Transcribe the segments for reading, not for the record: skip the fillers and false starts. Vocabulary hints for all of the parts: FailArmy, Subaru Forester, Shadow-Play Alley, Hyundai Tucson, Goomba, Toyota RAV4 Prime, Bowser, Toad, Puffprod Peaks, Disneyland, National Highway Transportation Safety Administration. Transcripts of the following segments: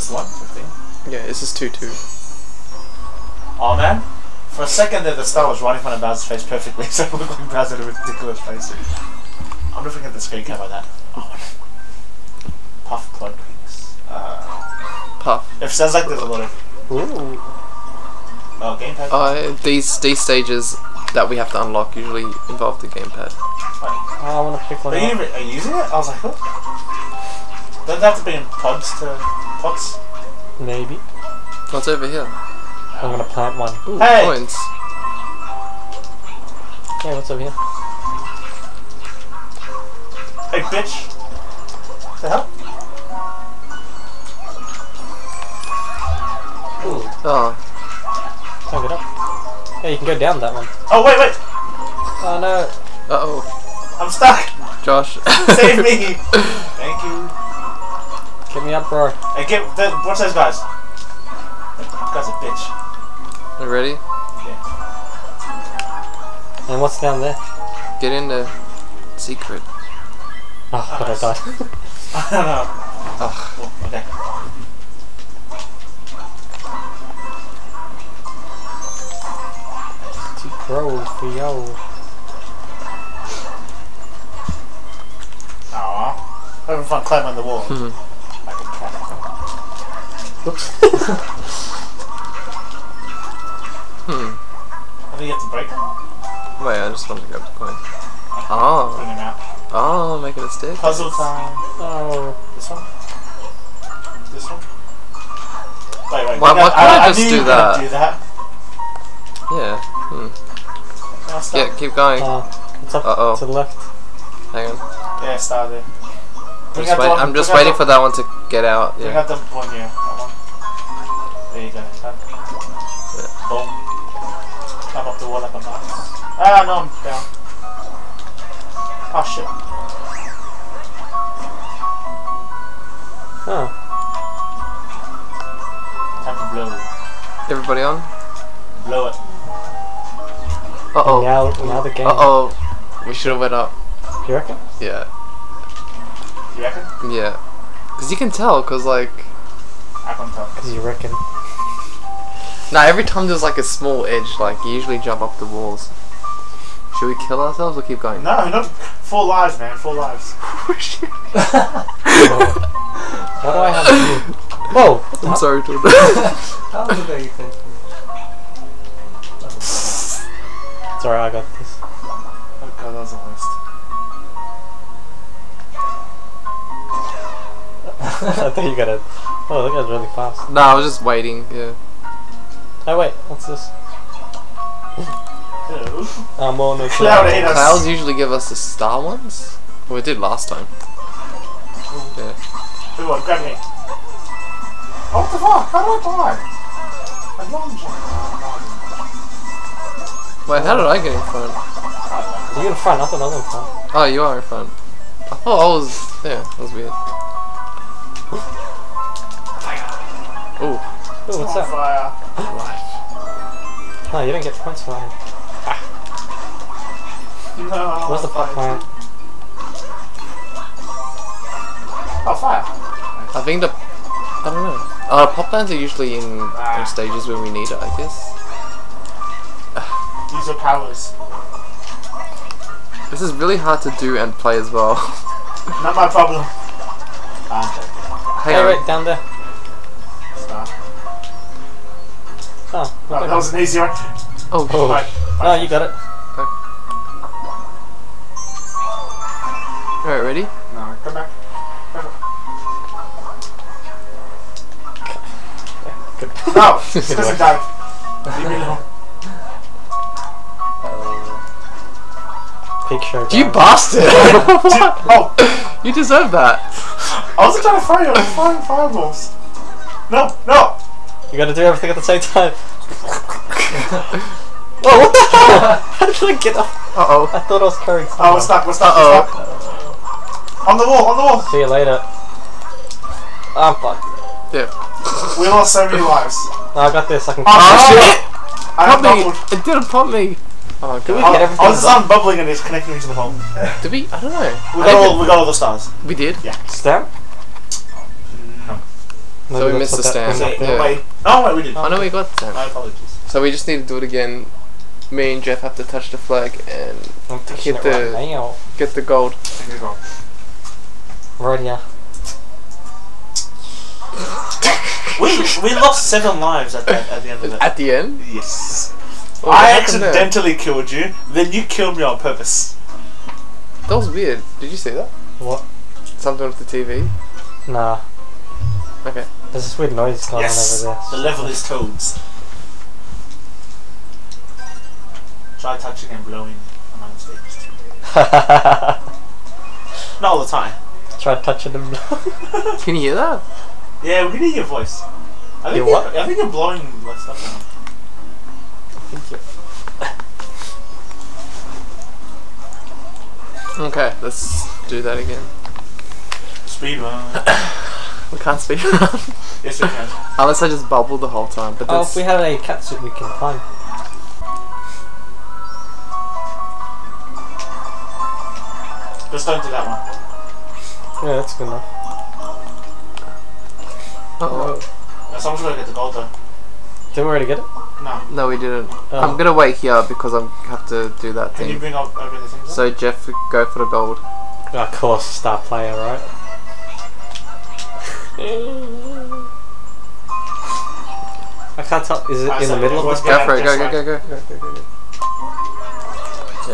this is 1:15? Yeah, this is 2:02. Oh man, for a second there the star was right in front of Bowser's face perfectly, so it looked like Bowser had a ridiculous face. I wonder if we can get the screen cap like that. Oh. Puffprod Peaks. Puff. It sounds like there's a lot of... Ooh. Oh, gamepad? These stages that we have to unlock usually involve the gamepad. Funny. Oh, I want to pick one up. Are you using it? I was like, what? Don't they have to be in pods to... pots? Maybe. What's over here? I'm going to plant one. Ooh, hey! Coins. Yeah, what's over here? Hey, bitch! What the hell? Ooh. Oh. Can't get up. Yeah, you can go down that one. Oh, wait, wait! Oh, no. Uh-oh. I'm stuck! Josh. Save me! Thank you. Get me up, bro. Hey, get... Watch those guys. That guy's a bitch. Are you ready? Yeah. And what's down there? Get in the secret. Oh, God, nice. I died. I don't know. Oh. Oh, okay. Bro, yo. Aww. Having fun climbing the wall. Mm-hmm. I can try that. Oops. How do you get to break it? Wait, I just wanted to grab the coin. Oh. Bring him out. Oh, making a stick. Puzzle time. Oh. This one? This one? Wait, wait. Why can't I just do that? I knew you could do that. Yeah. Hmm. Yeah, keep going. It's up to the left. Hang on. Yeah, start there. I'm just waiting for that one to get out. Yeah. Got the one here. There you go. Yeah. Boom. Climb up the wall like a mouse. Ah, no, I'm down. Oh shit. Huh. Time to blow it. Everybody on? Blow it. Uh oh. Now the game. Uh oh. We should have went up. You reckon? Yeah. You reckon? Yeah. Because you can tell, because like... I can tell. Because you reckon. Nah, every time there's like a small edge, like you usually jump up the walls. Should we kill ourselves or keep going? No, not... 4 lives, man. 4 lives. Oh shit. How do I have to do? Whoa! I'm sorry to... How did they think? Sorry, I got this. Oh god, that was a waste. I thought you got it. Oh, that guy's really fast. Nah, I was just waiting, yeah. Oh wait, what's this? I'm on the cloud. Clouds usually give us the star ones? Well, we did last time. Yeah. Good one, grab me. What the fuck? How do I die? I'm long. Wait, how did I get in front? You're in front, I thought I was in front. Oh, you are in front. I thought I was... yeah, that was weird. Fire! Ooh. Ooh, what's that? Fire! Life. No, you don't get points for that. No, where's the fuck fire? Oh, fire! I think the... I don't know. Pop lands are usually in stages when we need it, I guess. Use your powers. This is really hard to do and play as well. Not my problem. Hey, wait, down there. Star. Oh, no, that was an easy one. Oh, cool. Right, right. No, you got it. Okay. Alright, ready? No, come back. Good. No, it doesn't die. Leave me alone. Picture. You bastard! Oh, you deserve that. I wasn't trying to fire you. I was firing fireballs. No, no. You gotta do everything at the same time. Oh, what the hell? How did I get up? Uh oh. I thought I was carrying. Oh, we're stuck. We're stuck. Uh oh. On the wall. On the wall. See you later. I'm fucked. Yeah. We lost so many lives. No, I got this. I can. Oh shit! Pop me! It didn't pop me. Oh, did we get everything? I was just unbubbling and it's connecting me to the home. Did we? I don't know. We got all the stars. We did? Yeah. Stamp? No. So we missed the stamp. Yeah. Oh, we did. Oh no, we got the stamp. My apologies. So we just need to do it again. Me and Jeff have to touch the flag and get the gold. Right here. we lost 7 lives at the end of it. At the end? Yes. Well, I accidentally killed you, then you killed me on purpose. That was weird. Did you see that? What? Something off the TV? Nah. Okay. There's this weird noise going on over there. The level is toads. Try touching and blowing on stage. Not all the time. Try touching and blowing. Can you hear that? Yeah, we can hear your voice. I think what? I think you're blowing like stuff now. Okay, let's do that again. Speedrun. We can't speedrun. Yes, we can. Unless I just bubble the whole time. But if we have a catsuit, we can climb. Just don't do that one. Yeah, that's good enough. Uh oh. Someone's gonna get the gold though. Did we already get it? No. No, we didn't. Oh. I'm gonna wait here because I have to do that thing. Can you bring up over the thing? So Jeff, go for the gold. Oh, of course, star player, right? I can't tell. Is it in the middle of this? Go for it. Go.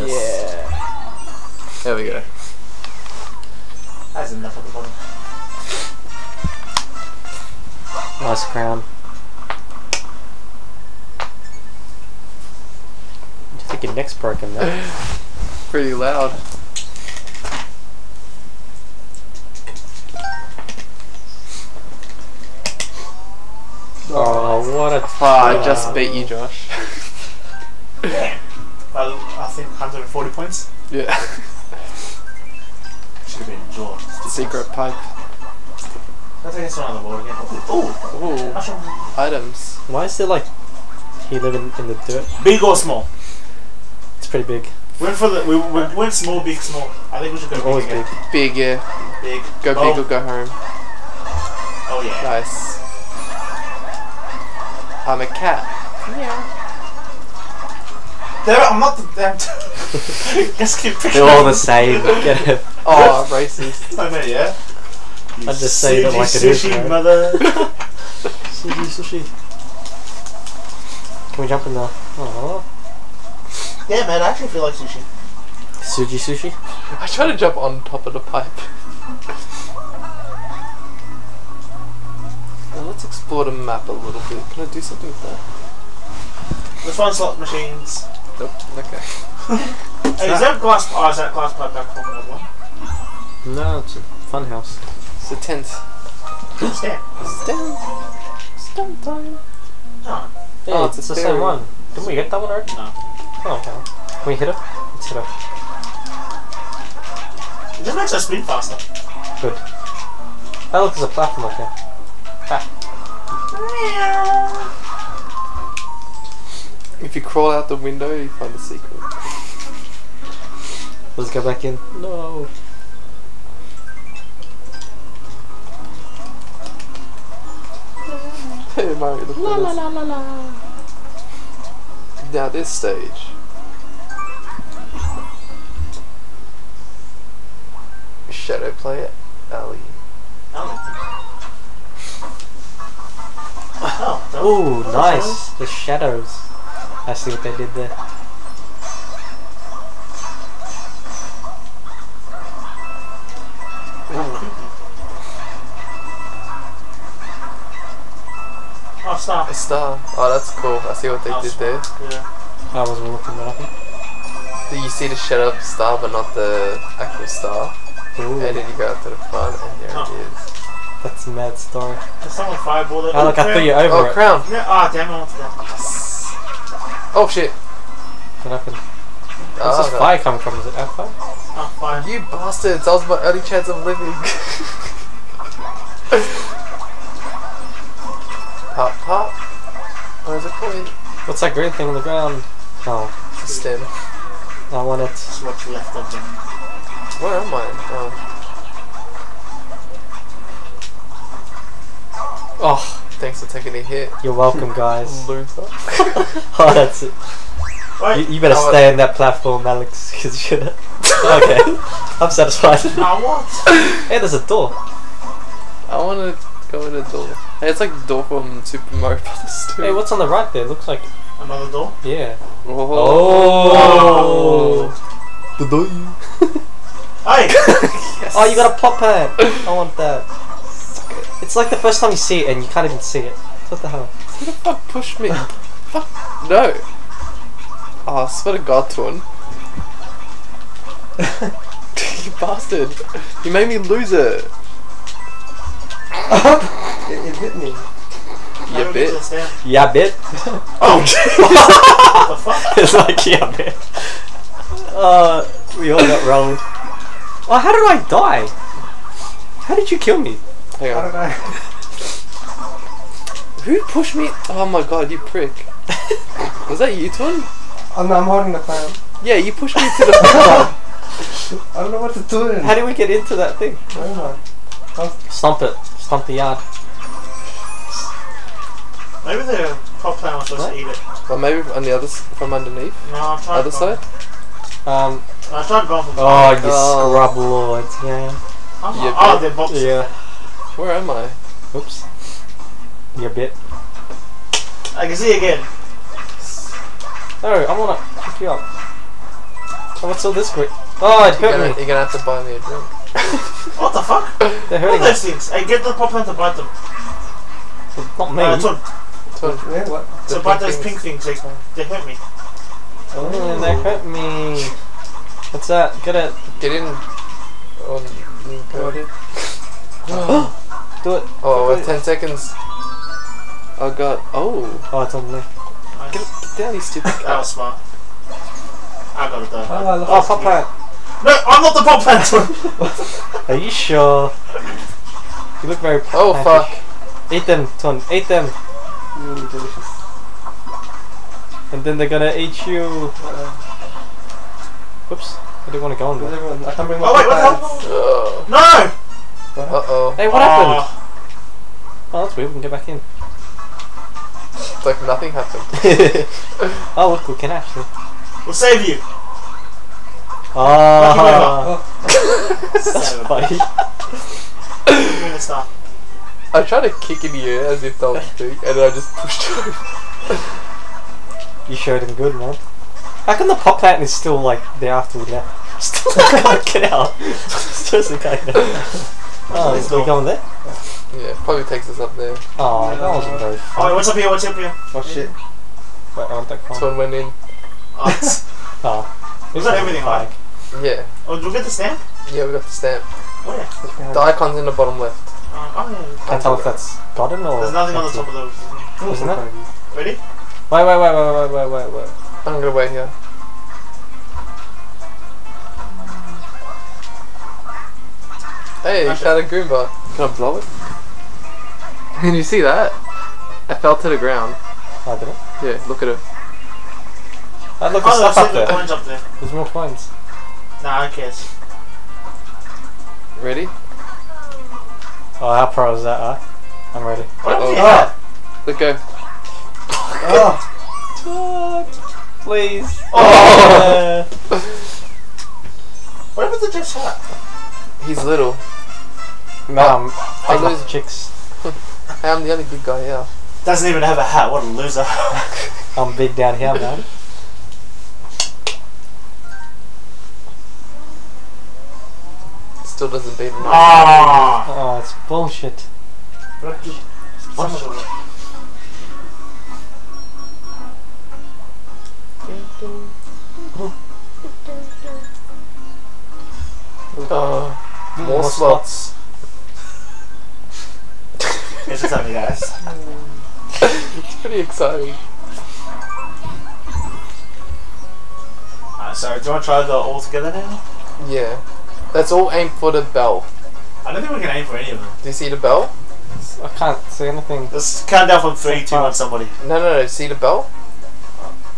Yes. Yeah. There we go. That's enough at the bottom. Nice crown. I think your neck's broken though. Pretty loud. Oh, what a... I just beat you, Josh. Yeah. I think 140 points. Yeah. Should have been George. It's the secret pipe. Let's get someone on the board again. Oh, items. Why is there like he living in the dirt? Big or small? It's pretty big. Went for the we went small, big, small. I think we should go big. Always big. Big, yeah. Big. Go big or go home. Oh yeah. Nice. I'm a cat. Yeah. I'm not the damn. Just keep picking. They're all the same. Oh, racist. I know, yeah. I just say that like it is. Sushi, mother. Sushi. Can we jump in there? Oh. Yeah, man. I actually feel like sushi. Sushi. I try to jump on top of the pipe. Now let's explore the map a little bit. Can I do something with that? Let's find slot machines. Nope, okay. Hey, is that glass? Oh, is that glass pipe back from another one? No, it's a fun house. It's a tent. It's a tent. It's tent time. No. Hey, oh, it's the same one. Didn't we get that one already? No. Oh, okay. Can we hit it? Let's hit it. It just makes us speed faster. Good. Oh, look, there's a platform up there. Ah. If you crawl out the window, you find the secret. Let's go back in. No. Hey, Mario, look at this. Now this stage. Shadow-Play Alley. Oh. Oh, nice. The shadows. I see what they did there. Oh, star. A star. Oh, that's cool. I see what they did there. Yeah. I wasn't looking that up. Do you see the shadow of the star, but not the actual star? Ooh. And then you go up to the front, and there it is. That's a mad story. There's someone fireballed it. Oh, look, I threw you over it. Oh, crown. Yeah. Oh, damn, I wanted that. Yes. Oh shit! What happened? Where's this fire coming from? Is it our fire? Oh, fire. You bastards! That was my only chance of living! Pop, pop. Where's the coin? What's that green thing on the ground? Oh. It's a stem. I want it. It's what's left of them. Where am I? Oh. Oh, thanks for taking a hit. You're welcome, guys. Loser. Oh, that's it. Right. You better stay on that platform, Alex, because you're... Okay, I'm satisfied. I want. Hey, there's a door. I want to go in a door. Hey, it's like the door from Super Mario Bros. 2. Hey, what's on the right there? Looks like... Another door? Yeah. Oh! Oh. The door. Hey! Yes. Oh, you got a pop hat. I want that. It's like the first time you see it and you can't even see it. What the hell? Who the fuck pushed me? Fuck. No. Oh, I swear to God, Twan. You bastard. You made me lose it. It hit me. Yeah, bit. Yeah, bit. Oh, jeez. It's like, yeah, bit. We all got rolled. Well, how did I die? How did you kill me? Hang on. I don't know. Who pushed me? Oh my God, you prick. Was that you, Twan? Oh, no, I'm holding the clam. Yeah, you pushed me to the floor. I don't know what to do. How did we get into that thing? I don't know. Stomp it. Stomp the yard. Maybe the pop plant was supposed to eat it. Or maybe on the other from underneath. No, I've tried. Other side. I tried going for. Oh, you scrub lord! Yeah. Oh, they're boxes. Yeah. Where am I? Oops. You bit. I can see you again. No, I wanna pick you up. Oh, what's all this quick? Oh, it hurt me. You're gonna have to buy me a drink. What the fuck? They're hurting. What are those things? Hey, get the pop plant to bite them. Not me. Yeah, what? So bite those pink things, they hurt me. Oh, they hurt me. What's that? Get it. Get in. Oh, go ahead. Do it. Oh, with 10 seconds. I got. Oh. Oh, it's on me. Nice. Get down, you stupid. That was smart. I got it though. Oh, pop plant. No, I'm not the pop plant. Are you sure? You look very. Oh, fuck. Eat them, Ton. Eat them. Really delicious. And then they're gonna eat you. Whoops. I didn't want to go on there. I can't bring my what No! Uh-oh. Hey, what happened? Oh, that's weird. We can go back in. It's like nothing happened. Oh, look. We can actually. We'll save you. Oh. That's funny. We're gonna stop. I tried to kick in the air as if that was big, and then I just pushed him. You showed him good, man. How come the pop pattern is still like there after we left? Still can't get out. Seriously, can't get out. Oh, is we going there? Yeah, probably takes us up there. Oh, that wasn't very fun. Alright, what's up here? What's up here? Oh shit. Wait, I want that climb. This one went in. Oh. Was that everything like? Yeah. Oh, did we get the stamp? Yeah, we got the stamp. Where? The icon's in the bottom left. Oh, yeah. Can't tell if that's gotten or... There's nothing on the top of those. Isn't there? Ready? Wait. I'm gonna wait here. Hey, you shot a Goomba. Can I blow it? Can you see that? I fell to the ground. Oh, did it? Yeah, look at it. Oh, look, there's stuff up there. Coins up there. There's more coins. Nah, who cares? Ready? Oh, how pro is that, huh? I'm ready. Oh. Let go. Oh. Please. Oh. What happened to Jeff's hat? He's little. No, I lose chicks. I'm the only big guy here. Doesn't even have a hat, what a loser. I'm big down here, man. Still doesn't beat him. Ah! Oh, it's bullshit. It's bullshit. More slots. It's exciting, guys. It's pretty exciting. Sorry, do you want to try the all together now? Yeah. Let's all aim for the bell. I don't think we can aim for any of them. Do you see the bell? I can't see anything. Let's count down from 3, 2, 1, somebody. No. See the bell?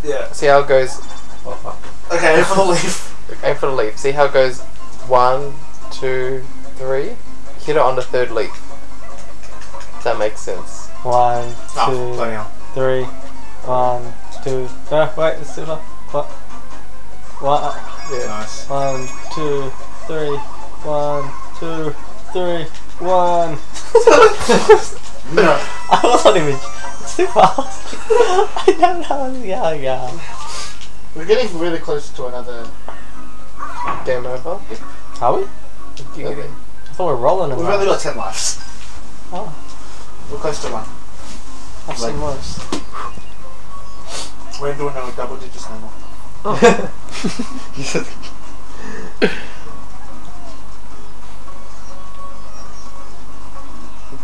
Yeah. See how it goes. Oh, fuck. Okay, aim for the leaf. Aim for the leaf. See how it goes. 1, 2, 3. Hit it on the third leaf. If that makes sense. One, two, three. One, two. No, wait, it's too long. Yeah. Nice. One, two, three. One, two, three. One. No. I wasn't even. It's too fast. I don't know how to yell again. We're getting really close to another game over. Are we? Okay. I thought we were rolling. We've only got 10 lives. Oh. We're close to one. I've seen worse. We're doing no double digits no more. Oh.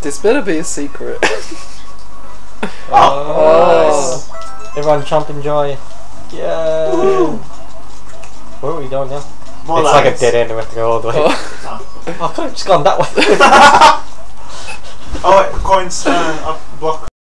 This better be a secret. Oh, nice. Everyone jump and joy. Yeah. Ooh. Where are we going now? More it's lines. Like a dead end, we have to go all the way. Oh. No. I could have just gone that way. Oh wait, coins, up block.